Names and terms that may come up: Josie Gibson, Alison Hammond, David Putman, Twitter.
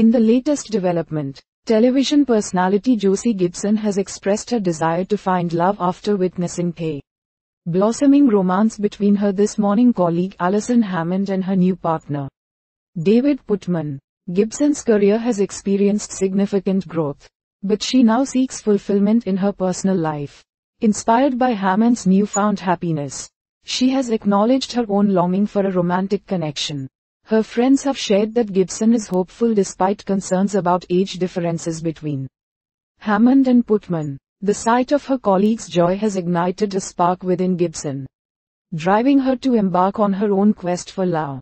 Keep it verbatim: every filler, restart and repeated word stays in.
In the latest development, television personality Josie Gibson has expressed her desire to find love after witnessing a blossoming romance between her This Morning colleague Alison Hammond and her new partner, David Putman. Gibson's career has experienced significant growth, but she now seeks fulfillment in her personal life. Inspired by Hammond's newfound happiness, she has acknowledged her own longing for a romantic connection. Her friends have shared that Gibson is hopeful despite concerns about age differences between Hammond and Putman. The sight of her colleague's joy has ignited a spark within Gibson, driving her to embark on her own quest for love.